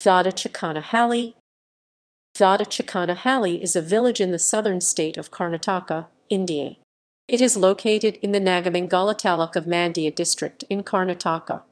Dodda Chikkana Halli. Dodda Chikkana Halli is a village in the southern state of Karnataka, India. It is located in the Nagamangala Taluk of Mandya district in Karnataka.